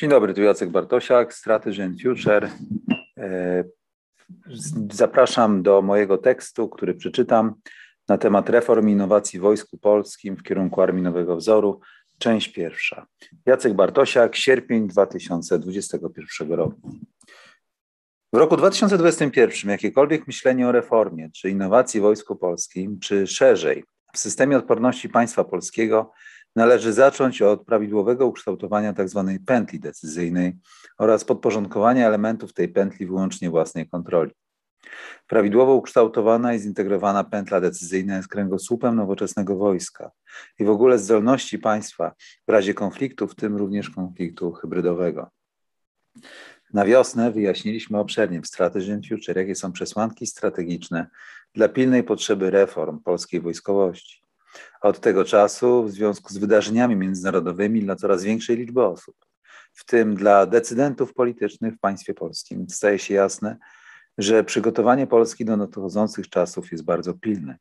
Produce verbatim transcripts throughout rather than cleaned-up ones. Dzień dobry, tu Jacek Bartosiak, Strategy and Future. Zapraszam do mojego tekstu, który przeczytam na temat reform i innowacji w Wojsku Polskim w kierunku Armii Nowego Wzoru, część pierwsza. Jacek Bartosiak, sierpień dwa tysiące dwudziestego pierwszego roku. W roku dwa tysiące dwudziestym pierwszym jakiekolwiek myślenie o reformie czy innowacji w Wojsku Polskim, czy szerzej w systemie odporności państwa polskiego należy zacząć od prawidłowego ukształtowania tzw. pętli decyzyjnej oraz podporządkowania elementów tej pętli wyłącznie własnej kontroli. Prawidłowo ukształtowana i zintegrowana pętla decyzyjna jest kręgosłupem nowoczesnego wojska i w ogóle zdolności państwa w razie konfliktu, w tym również konfliktu hybrydowego. Na wiosnę wyjaśniliśmy obszernie w Strategy and Future, jakie są przesłanki strategiczne dla pilnej potrzeby reform polskiej wojskowości. A od tego czasu w związku z wydarzeniami międzynarodowymi dla coraz większej liczby osób, w tym dla decydentów politycznych w państwie polskim, staje się jasne, że przygotowanie Polski do nadchodzących czasów jest bardzo pilne.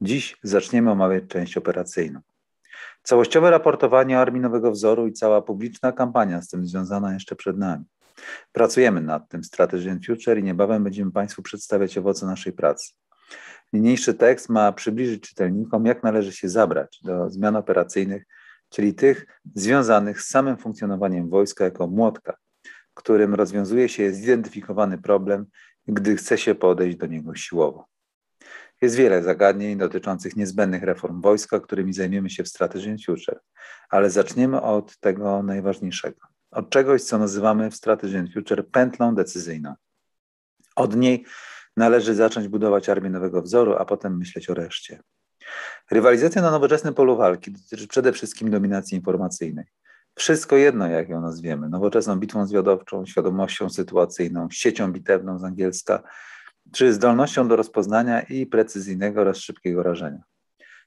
Dziś zaczniemy omawiać część operacyjną. Całościowe raportowanie Armii Nowego Wzoru i cała publiczna kampania z tym związana jeszcze przed nami. Pracujemy nad tym Strategy and Future i niebawem będziemy Państwu przedstawiać owoce naszej pracy. Niniejszy tekst ma przybliżyć czytelnikom, jak należy się zabrać do zmian operacyjnych, czyli tych związanych z samym funkcjonowaniem wojska jako młotka, którym rozwiązuje się zidentyfikowany problem, gdy chce się podejść do niego siłowo. Jest wiele zagadnień dotyczących niezbędnych reform wojska, którymi zajmiemy się w Strategy and Future, ale zaczniemy od tego najważniejszego, od czegoś, co nazywamy w Strategy and Future pętlą decyzyjną. Od niej należy zacząć budować Armię Nowego Wzoru, a potem myśleć o reszcie. Rywalizacja na nowoczesnym polu walki dotyczy przede wszystkim dominacji informacyjnej. Wszystko jedno, jak ją nazwiemy, nowoczesną bitwą zwiadowczą, świadomością sytuacyjną, siecią bitewną z angielska, czy zdolnością do rozpoznania i precyzyjnego oraz szybkiego rażenia.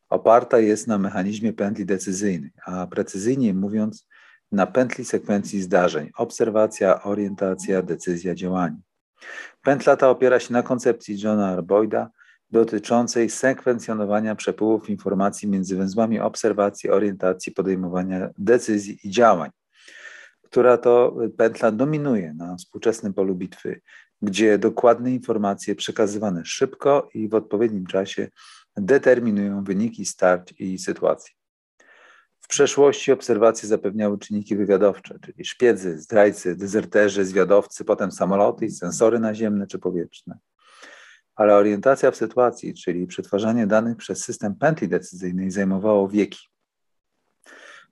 Oparta jest na mechanizmie pętli decyzyjnej, a precyzyjniej mówiąc na pętli sekwencji zdarzeń: obserwacja, orientacja, decyzja, działanie. Pętla ta opiera się na koncepcji Johna Boyda dotyczącej sekwencjonowania przepływów informacji między węzłami obserwacji, orientacji, podejmowania decyzji i działań, która to pętla dominuje na współczesnym polu bitwy, gdzie dokładne informacje przekazywane szybko i w odpowiednim czasie determinują wyniki starć i sytuacji. W przeszłości obserwacje zapewniały czynniki wywiadowcze, czyli szpiedzy, zdrajcy, dezerterzy, zwiadowcy, potem samoloty i sensory naziemne czy powietrzne. Ale orientacja w sytuacji, czyli przetwarzanie danych przez system pętli decyzyjnej, zajmowało wieki.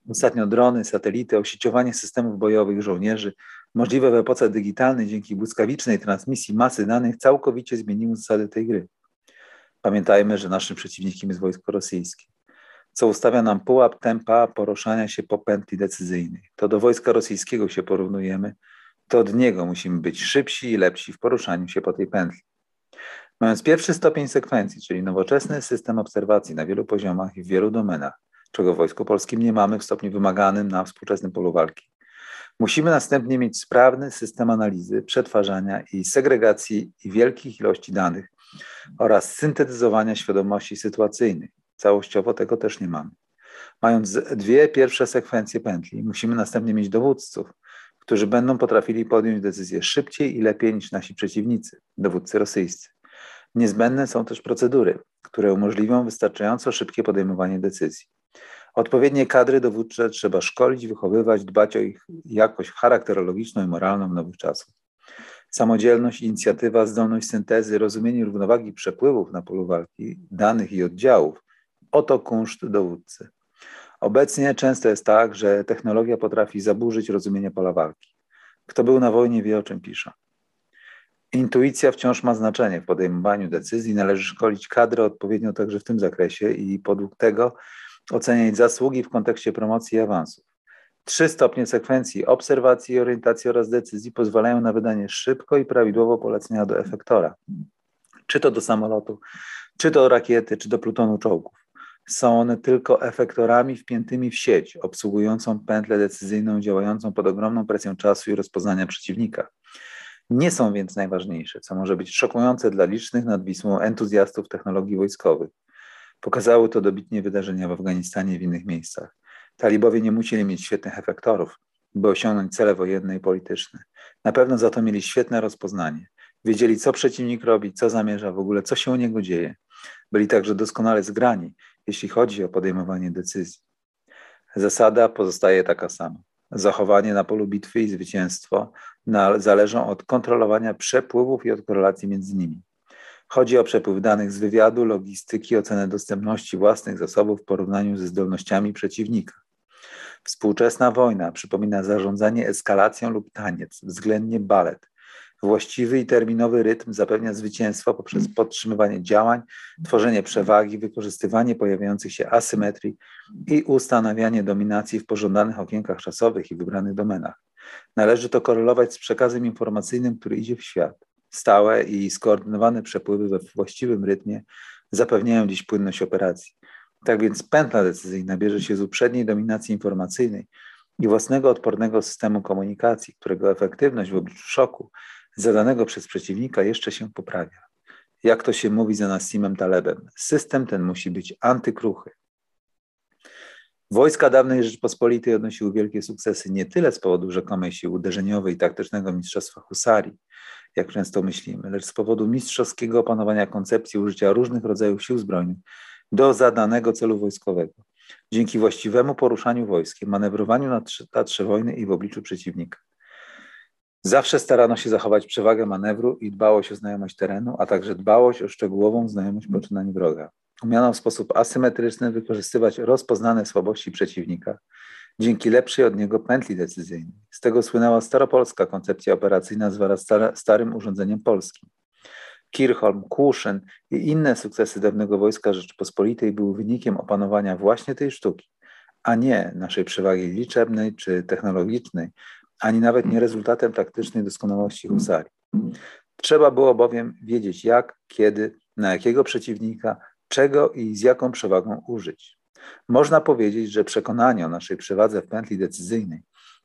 Ostatnio drony, satelity, osieciowanie systemów bojowych żołnierzy, możliwe w epoce digitalnej dzięki błyskawicznej transmisji masy danych, całkowicie zmieniły zasady tej gry. Pamiętajmy, że naszym przeciwnikiem jest wojsko rosyjskie, co ustawia nam pułap tempa poruszania się po pętli decyzyjnej. To do wojska rosyjskiego się porównujemy, to od niego musimy być szybsi i lepsi w poruszaniu się po tej pętli. Mając pierwszy stopień sekwencji, czyli nowoczesny system obserwacji na wielu poziomach i w wielu domenach, czego w Wojsku Polskim nie mamy w stopniu wymaganym na współczesnym polu walki, musimy następnie mieć sprawny system analizy, przetwarzania i segregacji i wielkich ilości danych oraz syntetyzowania świadomości sytuacyjnych. Całościowo tego też nie mamy. Mając dwie pierwsze sekwencje pętli, musimy następnie mieć dowódców, którzy będą potrafili podjąć decyzje szybciej i lepiej niż nasi przeciwnicy, dowódcy rosyjscy. Niezbędne są też procedury, które umożliwią wystarczająco szybkie podejmowanie decyzji. Odpowiednie kadry dowódcze trzeba szkolić, wychowywać, dbać o ich jakość charakterologiczną i moralną nowych czasów. Samodzielność, inicjatywa, zdolność syntezy, rozumienie równowagi przepływów na polu walki, danych i oddziałów – oto kunszt dowódcy. Obecnie często jest tak, że technologia potrafi zaburzyć rozumienie pola walki. Kto był na wojnie, wie, o czym pisze. Intuicja wciąż ma znaczenie w podejmowaniu decyzji, należy szkolić kadrę odpowiednio także w tym zakresie i podług tego oceniać zasługi w kontekście promocji i awansów. Trzy stopnie sekwencji obserwacji, orientacji oraz decyzji pozwalają na wydanie szybko i prawidłowo polecenia do efektora, czy to do samolotu, czy do rakiety, czy do plutonu czołgów. Są one tylko efektorami wpiętymi w sieć, obsługującą pętlę decyzyjną działającą pod ogromną presją czasu i rozpoznania przeciwnika. Nie są więc najważniejsze, co może być szokujące dla licznych nad Wisłą entuzjastów technologii wojskowych. Pokazały to dobitnie wydarzenia w Afganistanie i w innych miejscach. Talibowie nie musieli mieć świetnych efektorów, by osiągnąć cele wojenne i polityczne. Na pewno za to mieli świetne rozpoznanie. Wiedzieli, co przeciwnik robi, co zamierza w ogóle, co się u niego dzieje. Byli także doskonale zgrani, jeśli chodzi o podejmowanie decyzji. Zasada pozostaje taka sama. Zachowanie na polu bitwy i zwycięstwo na, zależą od kontrolowania przepływów i od korelacji między nimi. Chodzi o przepływ danych z wywiadu, logistyki, ocenę dostępności własnych zasobów w porównaniu ze zdolnościami przeciwnika. Współczesna wojna przypomina zarządzanie eskalacją lub taniec, względnie balet. Właściwy i terminowy rytm zapewnia zwycięstwo poprzez podtrzymywanie działań, tworzenie przewagi, wykorzystywanie pojawiających się asymetrii i ustanawianie dominacji w pożądanych okienkach czasowych i wybranych domenach. Należy to korelować z przekazem informacyjnym, który idzie w świat. Stałe i skoordynowane przepływy we właściwym rytmie zapewniają dziś płynność operacji. Tak więc pętla decyzyjna bierze się z uprzedniej dominacji informacyjnej i własnego odpornego systemu komunikacji, którego efektywność w obliczu szoku zadanego przez przeciwnika jeszcze się poprawia. Jak to się mówi za Nassimem Talebem, system ten musi być antykruchy. Wojska dawnej Rzeczpospolitej odnosiły wielkie sukcesy nie tyle z powodu rzekomej siły uderzeniowej i taktycznego mistrzostwa husarii, jak często myślimy, lecz z powodu mistrzowskiego opanowania koncepcji użycia różnych rodzajów sił zbrojnych do zadanego celu wojskowego. Dzięki właściwemu poruszaniu wojskiem, manewrowaniu na teatrze wojny i w obliczu przeciwnika. Zawsze starano się zachować przewagę manewru i dbałość o znajomość terenu, a także dbałość o szczegółową znajomość poczynań wroga. Umiano w sposób asymetryczny wykorzystywać rozpoznane słabości przeciwnika dzięki lepszej od niego pętli decyzyjnej. Z tego słynęła staropolska koncepcja operacyjna zwana starym urządzeniem polskim. Kircholm, Kłuszyn i inne sukcesy dawnego Wojska Rzeczypospolitej były wynikiem opanowania właśnie tej sztuki, a nie naszej przewagi liczebnej czy technologicznej, ani nawet nie rezultatem taktycznej doskonałości husarii. Trzeba było bowiem wiedzieć jak, kiedy, na jakiego przeciwnika, czego i z jaką przewagą użyć. Można powiedzieć, że przekonanie o naszej przewadze w pętli decyzyjnej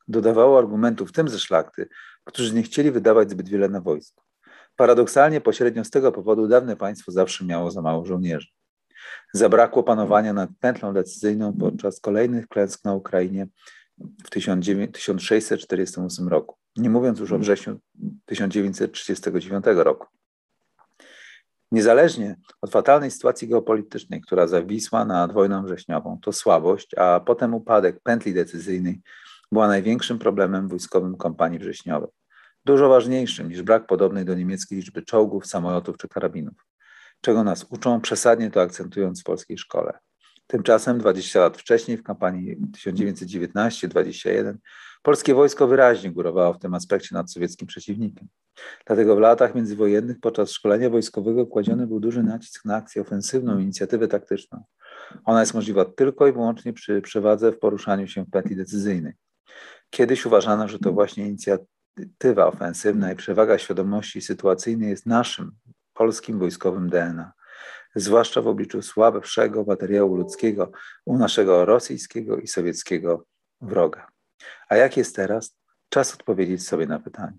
dodawało argumentów tym ze szlachty, którzy nie chcieli wydawać zbyt wiele na wojsko. Paradoksalnie pośrednio z tego powodu dawne państwo zawsze miało za mało żołnierzy. Zabrakło panowania nad pętlą decyzyjną podczas kolejnych klęsk na Ukrainie w tysiąc sześćset czterdziestym ósmym roku, nie mówiąc już o wrześniu tysiąc dziewięćset trzydziestego dziewiątego roku. Niezależnie od fatalnej sytuacji geopolitycznej, która zawisła nad wojną wrześniową, to słabość, a potem upadek pętli decyzyjnej była największym problemem wojskowym kampanii wrześniowej. Dużo ważniejszym niż brak podobnej do niemieckiej liczby czołgów, samolotów czy karabinów, czego nas uczą, przesadnie to akcentując w polskiej szkole. Tymczasem dwadzieścia lat wcześniej, w kampanii tysiąc dziewięćset dziewiętnaście dwadzieścia jeden, polskie wojsko wyraźnie górowało w tym aspekcie nad sowieckim przeciwnikiem. Dlatego w latach międzywojennych podczas szkolenia wojskowego kładziony był duży nacisk na akcję ofensywną, inicjatywę taktyczną. Ona jest możliwa tylko i wyłącznie przy przewadze w poruszaniu się w pętli decyzyjnej. Kiedyś uważano, że to właśnie inicjatywa ofensywna i przewaga świadomości sytuacyjnej jest naszym, polskim wojskowym D N A. Zwłaszcza w obliczu słabszego materiału ludzkiego u naszego rosyjskiego i sowieckiego wroga. A jak jest teraz? Czas odpowiedzieć sobie na pytanie.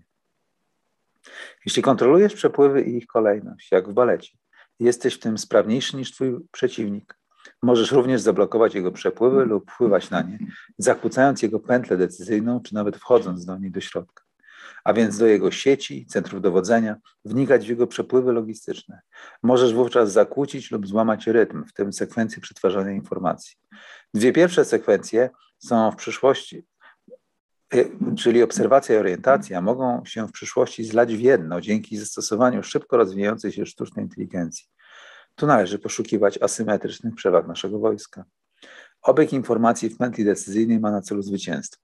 Jeśli kontrolujesz przepływy i ich kolejność, jak w balecie, jesteś w tym sprawniejszy niż twój przeciwnik. Możesz również zablokować jego przepływy lub wpływać na nie, zakłócając jego pętlę decyzyjną, czy nawet wchodząc do niej do środka. A więc do jego sieci, centrów dowodzenia, wnikać w jego przepływy logistyczne. Możesz wówczas zakłócić lub złamać rytm, w tym sekwencję przetwarzania informacji. Dwie pierwsze sekwencje są w przyszłości, czyli obserwacja i orientacja, mogą się w przyszłości zlać w jedno dzięki zastosowaniu szybko rozwijającej się sztucznej inteligencji. Tu należy poszukiwać asymetrycznych przewag naszego wojska. Obieg informacji w pętli decyzyjnej ma na celu zwycięstwo.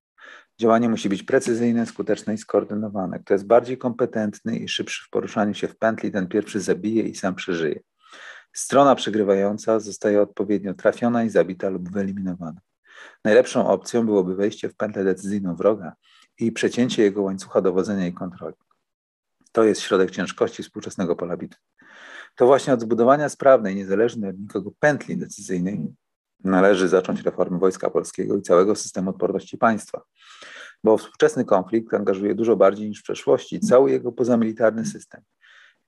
Działanie musi być precyzyjne, skuteczne i skoordynowane. Kto jest bardziej kompetentny i szybszy w poruszaniu się w pętli, ten pierwszy zabije i sam przeżyje. Strona przegrywająca zostaje odpowiednio trafiona i zabita lub wyeliminowana. Najlepszą opcją byłoby wejście w pętlę decyzyjną wroga i przecięcie jego łańcucha dowodzenia i kontroli. To jest środek ciężkości współczesnego pola bitwy. To właśnie od zbudowania sprawnej, niezależnej od nikogo pętli decyzyjnej należy zacząć reformę Wojska Polskiego i całego systemu odporności państwa, bo współczesny konflikt angażuje dużo bardziej niż w przeszłości cały jego pozamilitarny system.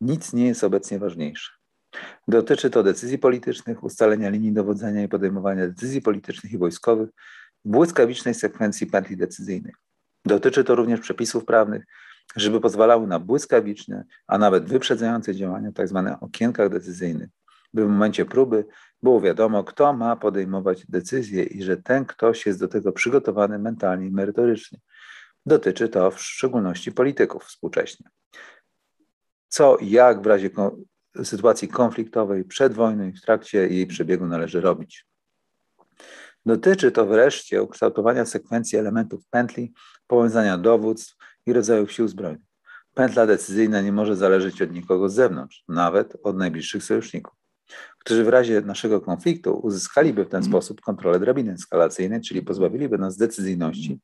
Nic nie jest obecnie ważniejsze. Dotyczy to decyzji politycznych, ustalenia linii dowodzenia i podejmowania decyzji politycznych i wojskowych w błyskawicznej sekwencji pętli decyzyjnej. Dotyczy to również przepisów prawnych, żeby pozwalały na błyskawiczne, a nawet wyprzedzające działania w tzw. okienkach decyzyjnych, by w momencie próby było wiadomo, kto ma podejmować decyzję i że ten ktoś jest do tego przygotowany mentalnie i merytorycznie. Dotyczy to w szczególności polityków współcześnie. Co i jak w razie sytuacji konfliktowej przed wojną i w trakcie jej przebiegu należy robić. Dotyczy to wreszcie ukształtowania sekwencji elementów pętli, powiązania dowództw i rodzajów sił zbrojnych. Pętla decyzyjna nie może zależeć od nikogo z zewnątrz, nawet od najbliższych sojuszników, którzy w razie naszego konfliktu uzyskaliby w ten sposób kontrolę drabiny eskalacyjnej, czyli pozbawiliby nas decyzyjności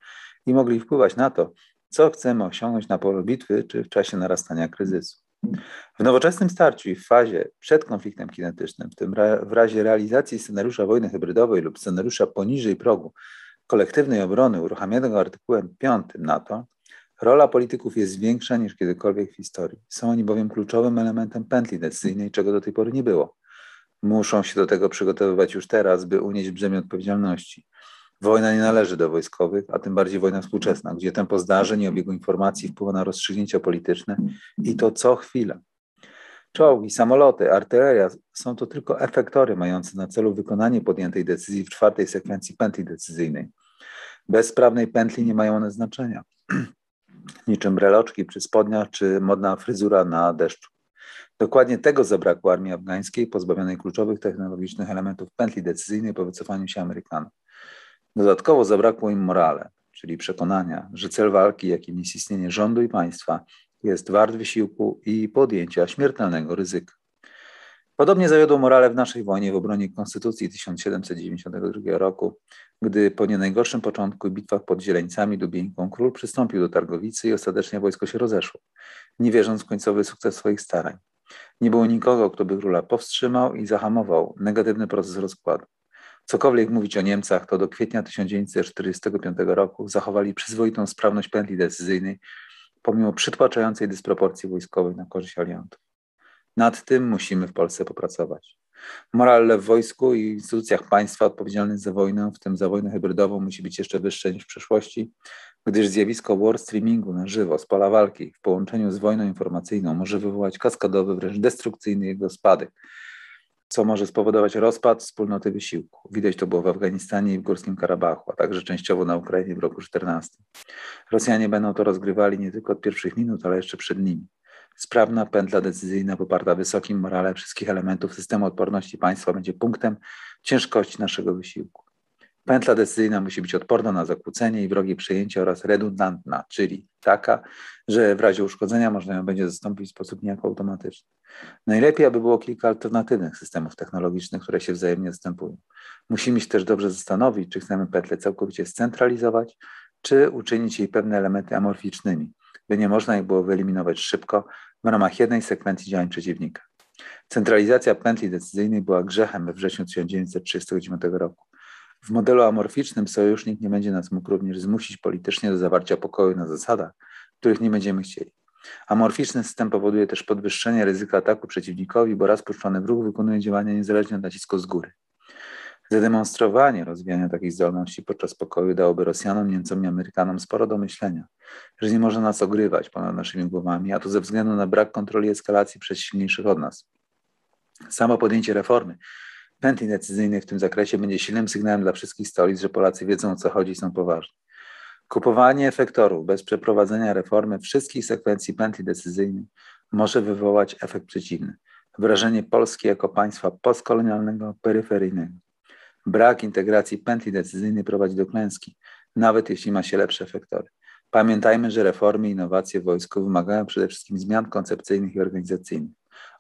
i mogli wpływać na to, co chcemy osiągnąć na polu bitwy czy w czasie narastania kryzysu. W nowoczesnym starciu i w fazie przed konfliktem kinetycznym, w tym w razie realizacji scenariusza wojny hybrydowej lub scenariusza poniżej progu kolektywnej obrony uruchamianego artykułem piątym NATO, rola polityków jest większa niż kiedykolwiek w historii. Są oni bowiem kluczowym elementem pętli decyzyjnej, czego do tej pory nie było. Muszą się do tego przygotowywać już teraz, by unieść brzemię odpowiedzialności. Wojna nie należy do wojskowych, a tym bardziej wojna współczesna, gdzie tempo zdarzeń i obiegu informacji wpływa na rozstrzygnięcia polityczne i to co chwila. Czołgi, samoloty, artyleria są to tylko efektory mające na celu wykonanie podjętej decyzji w czwartej sekwencji pętli decyzyjnej. Bez sprawnej pętli nie mają one znaczenia. Niczym breloczki przy spodniach czy modna fryzura na deszczu. Dokładnie tego zabrakło armii afgańskiej, pozbawionej kluczowych technologicznych elementów pętli decyzyjnej po wycofaniu się Amerykanów. Dodatkowo zabrakło im morale, czyli przekonania, że cel walki, jakim jest istnienie rządu i państwa, jest wart wysiłku i podjęcia śmiertelnego ryzyka. Podobnie zawiodło morale w naszej wojnie w obronie Konstytucji tysiąc siedemset dziewięćdziesiątego drugiego roku, gdy po nie najgorszym początku i bitwach pod Zieleńcami, Dubienką król przystąpił do targowicy i ostatecznie wojsko się rozeszło, nie wierząc w końcowy sukces swoich starań. Nie było nikogo, kto by króla powstrzymał i zahamował negatywny proces rozkładu. Cokolwiek mówić o Niemcach, to do kwietnia tysiąc dziewięćset czterdziestego piątego roku zachowali przyzwoitą sprawność pętli decyzyjnej, pomimo przytłaczającej dysproporcji wojskowej na korzyść aliantów. Nad tym musimy w Polsce popracować. Morale w wojsku i instytucjach państwa odpowiedzialnych za wojnę, w tym za wojnę hybrydową, musi być jeszcze wyższe niż w przeszłości, gdyż zjawisko war streamingu na żywo z pola walki w połączeniu z wojną informacyjną może wywołać kaskadowy, wręcz destrukcyjny jego spadek, co może spowodować rozpad wspólnoty wysiłku. Widać to było w Afganistanie i w Górskim Karabachu, a także częściowo na Ukrainie w roku czternastym. Rosjanie będą to rozgrywali nie tylko od pierwszych minut, ale jeszcze przed nimi. Sprawna pętla decyzyjna poparta wysokim morale wszystkich elementów systemu odporności państwa będzie punktem ciężkości naszego wysiłku. Pętla decyzyjna musi być odporna na zakłócenie i wrogie przejęcie oraz redundantna, czyli taka, że w razie uszkodzenia można ją będzie zastąpić w sposób niejako automatyczny. Najlepiej, aby było kilka alternatywnych systemów technologicznych, które się wzajemnie zastępują. Musimy się też dobrze zastanowić, czy chcemy pętlę całkowicie scentralizować, czy uczynić jej pewne elementy amorficznymi, by nie można ich było wyeliminować szybko w ramach jednej sekwencji działań przeciwnika. Centralizacja pętli decyzyjnej była grzechem we wrześniu tysiąc dziewięćset trzydziestego dziewiątego roku. W modelu amorficznym sojusznik nie będzie nas mógł również zmusić politycznie do zawarcia pokoju na zasadach, których nie będziemy chcieli. Amorficzny system powoduje też podwyższenie ryzyka ataku przeciwnikowi, bo raz puszczony w ruch wykonuje działania niezależnie od nacisku z góry. Zademonstrowanie rozwijania takich zdolności podczas pokoju dałoby Rosjanom, Niemcom i Amerykanom sporo do myślenia, że nie można nas ogrywać ponad naszymi głowami, a to ze względu na brak kontroli eskalacji przez silniejszych od nas. Samo podjęcie reformy pętli decyzyjnej w tym zakresie będzie silnym sygnałem dla wszystkich stolic, że Polacy wiedzą, o co chodzi i są poważni. Kupowanie efektorów bez przeprowadzenia reformy wszystkich sekwencji pętli decyzyjnej może wywołać efekt przeciwny. Wrażenie Polski jako państwa postkolonialnego, peryferyjnego. Brak integracji pętli decyzyjnej prowadzi do klęski, nawet jeśli ma się lepsze efektory. Pamiętajmy, że reformy i innowacje w wojsku wymagają przede wszystkim zmian koncepcyjnych i organizacyjnych.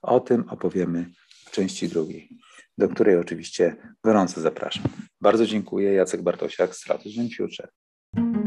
O tym opowiemy w części drugiej, do której oczywiście gorąco zapraszam. Bardzo dziękuję. Jacek Bartosiak, Strategy and Future.